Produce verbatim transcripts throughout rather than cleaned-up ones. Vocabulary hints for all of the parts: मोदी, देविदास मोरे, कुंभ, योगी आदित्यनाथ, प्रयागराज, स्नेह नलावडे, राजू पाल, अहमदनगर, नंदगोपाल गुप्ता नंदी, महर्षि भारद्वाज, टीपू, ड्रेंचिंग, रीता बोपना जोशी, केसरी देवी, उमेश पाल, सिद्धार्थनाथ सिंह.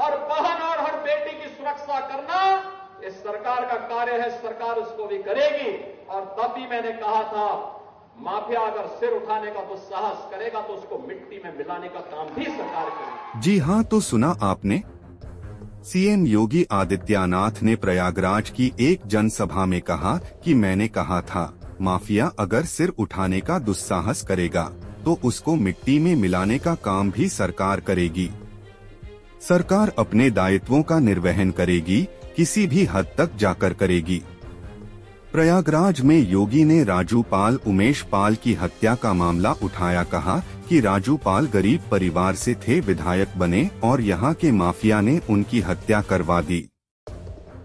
हर बहन और हर बेटी की सुरक्षा करना इस सरकार का कार्य है। सरकार उसको भी करेगी। और तब भी मैंने कहा था, माफिया अगर सिर उठाने का तो साहस करेगा तो उसको मिट्टी में मिलाने का काम भी सरकार करेगी। जी हां, तो सुना आपने, सीएम योगी आदित्यनाथ ने प्रयागराज की एक जनसभा में कहा कि मैंने कहा था माफिया अगर सिर उठाने का दुस्साहस करेगा तो उसको मिट्टी में मिलाने का काम भी सरकार करेगी। सरकार अपने दायित्वों का निर्वहन करेगी, किसी भी हद तक जाकर करेगी। प्रयागराज में योगी ने राजू पाल उमेश पाल की हत्या का मामला उठाया। कहा कि राजू पाल गरीब परिवार से थे, विधायक बने और यहाँ के माफिया ने उनकी हत्या करवा दी।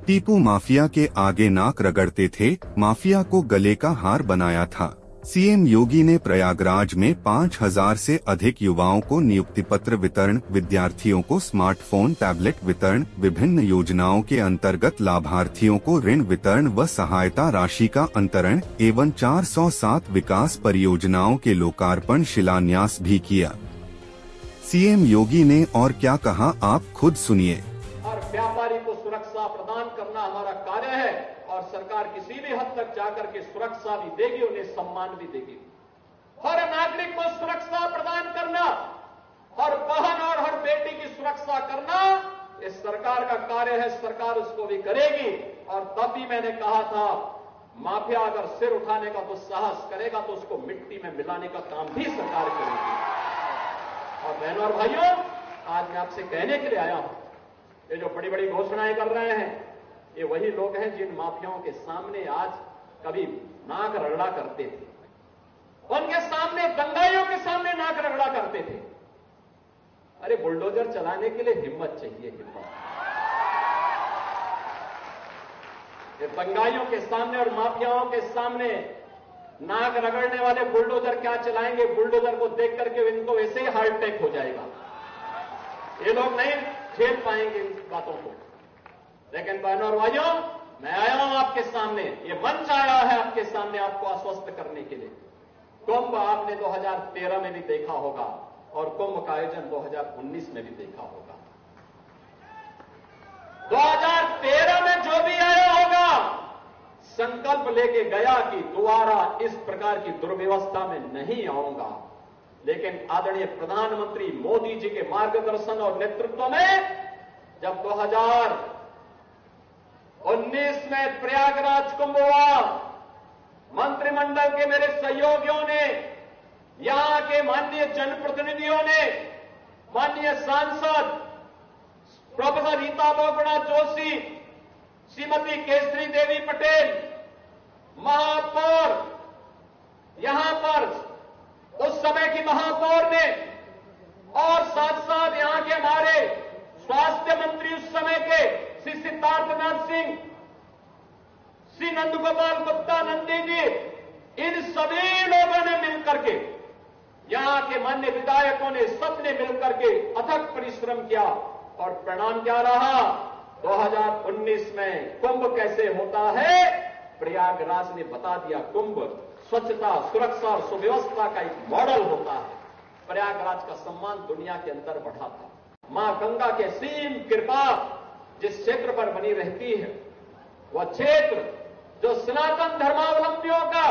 टीपू माफिया के आगे नाक रगड़ते थे, माफिया को गले का हार बनाया था। सीएम योगी ने प्रयागराज में पाँच हजार से अधिक युवाओं को नियुक्ति पत्र वितरण, विद्यार्थियों को स्मार्टफोन टैबलेट वितरण, विभिन्न योजनाओं के अंतर्गत लाभार्थियों को ऋण वितरण व सहायता राशि का अंतरण एवं चार सौ सात विकास परियोजनाओं के लोकार्पण शिलान्यास भी किया। सीएम योगी ने और क्या कहा आप खुद सुनिए। और व्यापारी को सुरक्षा प्रदान करना हमारा कार्य है और सरकार किसी भी हद तक जाकर के सुरक्षा भी देगी, उन्हें सम्मान भी देगी। हर नागरिक को सुरक्षा प्रदान करना, हर बहन और हर बेटी की सुरक्षा करना इस सरकार का कार्य है। सरकार उसको भी करेगी। और तब भी मैंने कहा था, माफिया अगर सिर उठाने का तो साहस करेगा तो उसको मिट्टी में मिलाने का काम भी सरकार करेगी। और बहनों और भाइयों, आज मैं आपसे कहने के लिए आया हूं, ये जो बड़ी बड़ी घोषणाएं कर रहे हैं ये वही लोग हैं जिन माफियाओं के सामने आज कभी नाक रगड़ा करते थे, उनके सामने दंगाइयों के सामने नाक रगड़ा करते थे। अरे बुलडोजर चलाने के लिए हिम्मत चाहिए, हिम्मत। ये दंगाइयों के सामने और माफियाओं के सामने नाक रगड़ने वाले बुलडोजर क्या चलाएंगे। बुलडोजर को देख करके इनको वैसे ही हार्ट अटैक हो जाएगा। ये लोग नहीं झेल पाएंगे इन बातों को। लेकिन बहनों और भाइयों, मैं आया हूं आपके सामने, ये मंच आया है आपके सामने आपको आश्वस्त करने के लिए। कुंभ आपने दो हज़ार तेरह में भी देखा होगा और कुंभ का आयोजन दो हज़ार उन्नीस में भी देखा होगा। दो हज़ार तेरह में जो भी आया होगा संकल्प लेके गया कि दोबारा इस प्रकार की दुर्व्यवस्था में नहीं आऊंगा। लेकिन आदरणीय प्रधानमंत्री मोदी जी के मार्गदर्शन और नेतृत्व में जब दो हज़ार उन्नीस में प्रयागराज कुंभ हुआ, मंत्रिमंडल के मेरे सहयोगियों ने, यहां के माननीय जनप्रतिनिधियों ने, माननीय सांसद प्रोफेसर रीता बोपना जोशी, श्रीमती केसरी देवी पटेल, महापौर, यहां पर उस समय की महापौर ने और साथ साथ यहां के हमारे स्वास्थ्य मंत्री उस समय के श्री सिद्धार्थनाथ सिंह, श्री नंदगोपाल गुप्ता नंदी जी, इन सभी लोगों ने मिलकर के, यहां के मान्य विधायकों ने, सबने मिलकर के अथक परिश्रम किया। और परिणाम क्या रहा, दो हज़ार उन्नीस में कुंभ कैसे होता है प्रयागराज ने बता दिया। कुंभ स्वच्छता, सुरक्षा और सुव्यवस्था का एक मॉडल होता है। प्रयागराज का सम्मान दुनिया के अंदर बढ़ा था। मां गंगा के सीम कृपा जिस क्षेत्र पर बनी रहती है, वह क्षेत्र जो सनातन धर्मावलंबियों का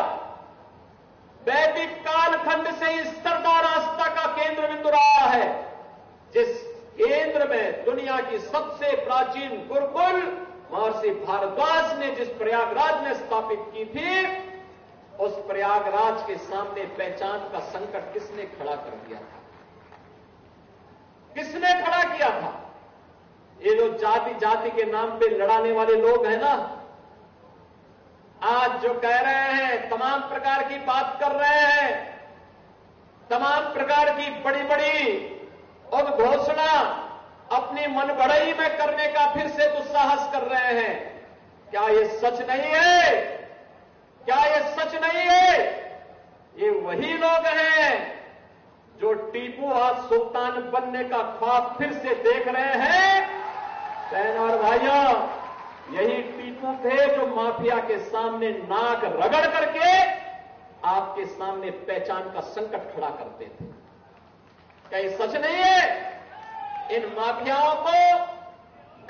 वैदिक कालखंड से इस सरदा रास्ता का केंद्र बिंदु रहा है, जिस केंद्र में दुनिया की सबसे प्राचीन गुरुकुल महर्षि भारद्वाज ने जिस प्रयागराज में स्थापित की थी, उस प्रयागराज के सामने पहचान का संकट किसने खड़ा कर दिया था, किसने खड़ा किया था। ये जो जाति जाति के नाम पे लड़ाने वाले लोग हैं ना, आज जो कह रहे हैं, तमाम प्रकार की बात कर रहे हैं, तमाम प्रकार की बड़ी बड़ी उद्घोषणा अपनी मनगढ़ंत में करने का फिर से दुस्साहस कर रहे हैं, क्या ये सच नहीं है? क्या ये सच नहीं है? ये वही लोग हैं जो टीपू आज सुल्तान बनने का ख्वाब फिर से देख रहे हैं। बहन और भाइयों, यही टीपू थे जो माफिया के सामने नाक रगड़ करके आपके सामने पहचान का संकट खड़ा करते थे। क्या ये सच नहीं है? इन माफियाओं को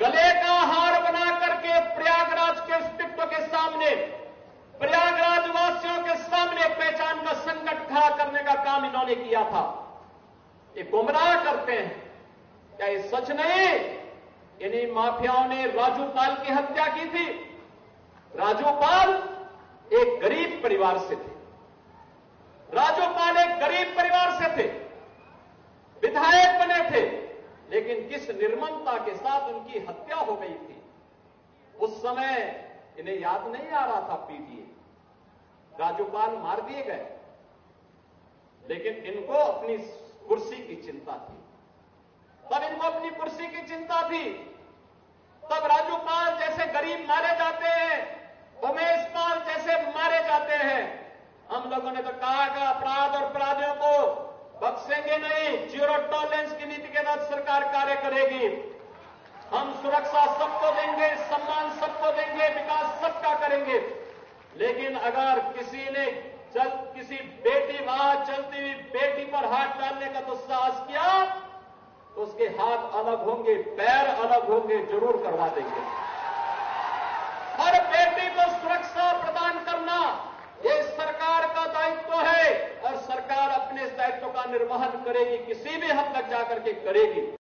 गले का हार बना करके प्रयागराज के अस्तित्व के सामने, प्रयागराज वासियों के सामने पहचान का संकट खड़ा करने का काम इन्होंने किया था। ये गुमराह करते हैं, क्या ये सच नहीं? इन्हीं माफियाओं ने राजू पाल की हत्या की थी। राजू पाल एक गरीब परिवार से थे, राजू पाल एक गरीब परिवार से थे, विधायक बने थे, लेकिन किस निर्ममता के साथ उनकी हत्या हो गई थी। उस समय इन्हें याद नहीं आ रहा था पीटीए, राजूपाल मार दिए गए, लेकिन इनको अपनी कुर्सी की चिंता थी। तब इनको अपनी कुर्सी की चिंता थी, तब राजूपाल जैसे गरीब मारे जाते हैं, उमेश पाल जैसे मारे जाते हैं। हम लोगों ने तो कहा कि अपराध और अपराधियों को बख्शेंगे नहीं, जीरो टॉलरेंस की नीति के साथ सरकार कार्य करेगी। हम सुरक्षा सबको देंगे, सम्मान सबको देंगे, विकास सबका करेंगे, लेकिन अगर किसी ने चल किसी बेटी वहां चलती हुई बेटी पर हाथ डालने का तो साहस किया तो उसके हाथ अलग होंगे, पैर अलग होंगे, जरूर करवा देंगे। हर बेटी को सुरक्षा प्रदान करना ये सरकार का दायित्व है, और सरकार अपने इस दायित्व का निर्वहन करेगी, किसी भी हद तक जाकर के करेगी।